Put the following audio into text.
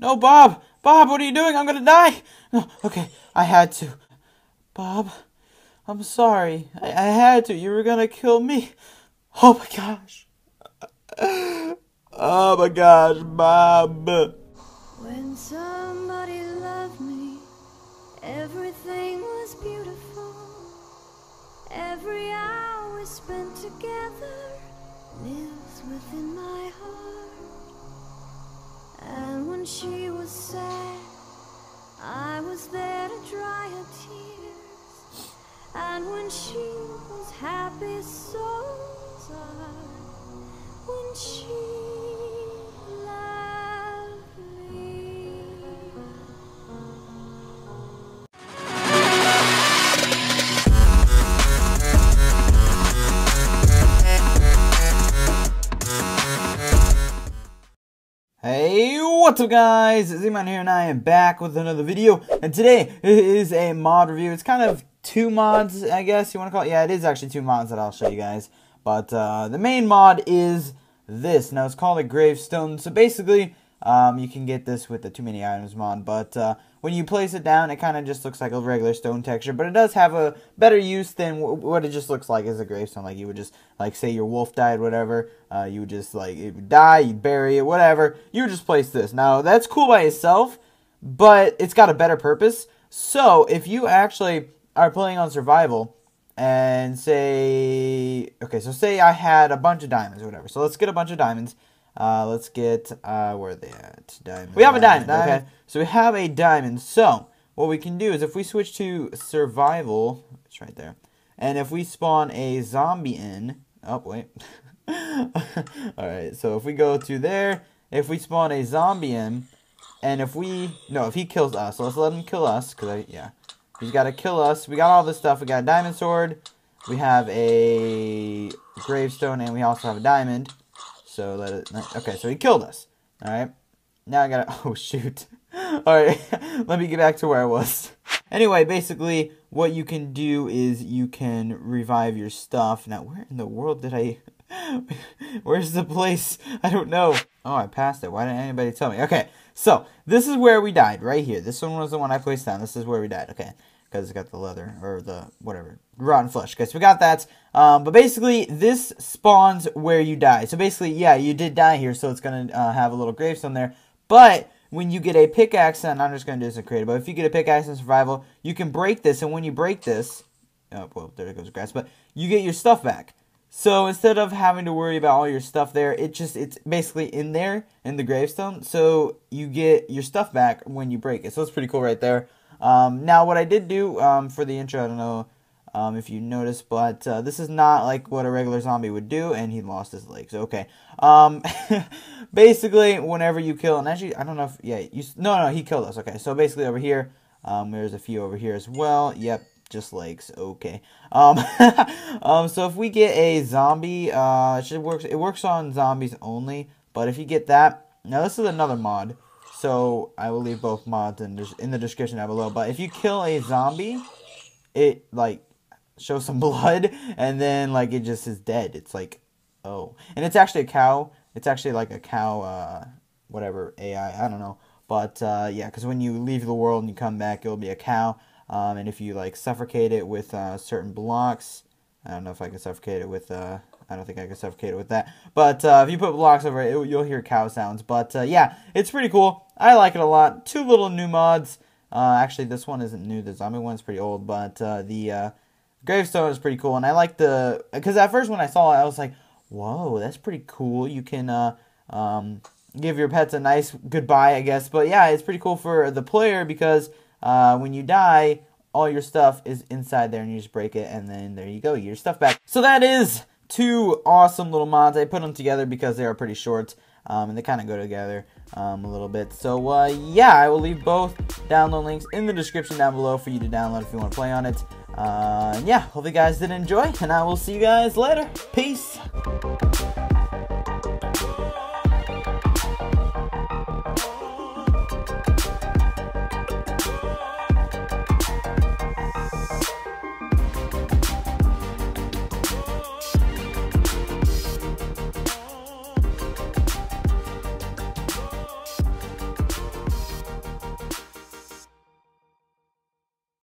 No, Bob! Bob, what are you doing? I'm gonna die! No, okay, I had to. Bob, I'm sorry. I had to. You were gonna kill me. Oh my gosh. Oh my gosh, Bob. When somebody loved me, everything was beautiful. Every hour spent together lives within my heart. And when she was sad, I was there to dry her tears. And when she was happy, so was I. When she loved me. Hey, what's up guys? Z_Miner here and I am back with another video, and today is a mod review. It's kind of two mods, I guess you want to call it. Yeah, it is actually two mods that I'll show you guys. But the main mod is this. Now, it's called a gravestone. So basically, you can get this with the Too Many Items mod. But when you place it down, it kind of just looks like a regular stone texture. But it does have a better use than what it just looks like as a gravestone. Like, you would just, like, say your wolf died, whatever. You would just, like, it would die, you bury it, whatever. You would just place this. Now, that's cool by itself, but it's got a better purpose. So, if you actually are playing on survival, and say, okay, so say I had a bunch of diamonds or whatever. So let's get a bunch of diamonds. Let's get, where are they at? Diamond. We have a diamond. Okay. So we have a diamond. So what we can do is if we switch to survival, it's right there. And if we spawn a zombie in, oh, wait. All right. So if we go to there, if we spawn a zombie in, and if we, no, if he kills us, so let's let him kill us. Cause yeah. He's got to kill us. We got all this stuff. We got a diamond sword. We have a gravestone, and we also have a diamond. So let it. Okay, so he killed us. All right. Now I gotta. Oh shoot. All right. Let me get back to where I was. Anyway, basically, what you can do is you can revive your stuff. Now, where in the world did I? Where's the place? I don't know. Oh, I passed it. Why didn't anybody tell me? Okay, so this is where we died, right here. This one was the one I placed down. This is where we died, okay. Because it's got the leather, or the, whatever, rotten flesh. Okay, so we got that. But basically, this spawns where you die. So basically, yeah, you did die here, so it's going to have a little gravestone there. But when you get a pickaxe, and I'm just going to do this in creative, but if you get a pickaxe in survival, you can break this, and when you break this, oh, well, there goes grass, but you get your stuff back. So instead of having to worry about all your stuff there, it's basically in there, in the gravestone, so you get your stuff back when you break it. So it's pretty cool right there. Now, what I did do for the intro, I don't know if you noticed, but this is not like what a regular zombie would do, and he lost his legs. Okay. Basically, whenever you kill, and actually, I don't know if, yeah, you, no, he killed us. Okay, so basically over here, there's a few over here as well. Yep. Just legs, okay. So if we get a zombie, it works on zombies only. But if you get that, now this is another mod, so I will leave both mods in the description down below. But if you kill a zombie, it like shows some blood, and then like it just is dead. It's like, oh, and it's actually a cow. It's actually like a cow, whatever AI, I don't know. But yeah, because when you leave the world and you come back, it'll be a cow. And if you, like, suffocate it with certain blocks, I don't know if I can suffocate it with, I don't think I can suffocate it with that, but if you put blocks over it, you'll hear cow sounds, but yeah, it's pretty cool, I like it a lot. Two little new mods, actually this one isn't new, the zombie one's pretty old, but the gravestone is pretty cool, and I like the, because at first when I saw it, I was like, whoa, that's pretty cool, you can, give your pets a nice goodbye, I guess, but yeah, it's pretty cool for the player, because when you die, all your stuff is inside there, and you just break it, and then there you go, you get your stuff back. So that is two awesome little mods. I put them together because they are pretty short, and they kind of go together a little bit. So yeah, I will leave both download links in the description down below for you to download if you want to play on it. And yeah, hope you guys did enjoy, and I will see you guys later. Peace!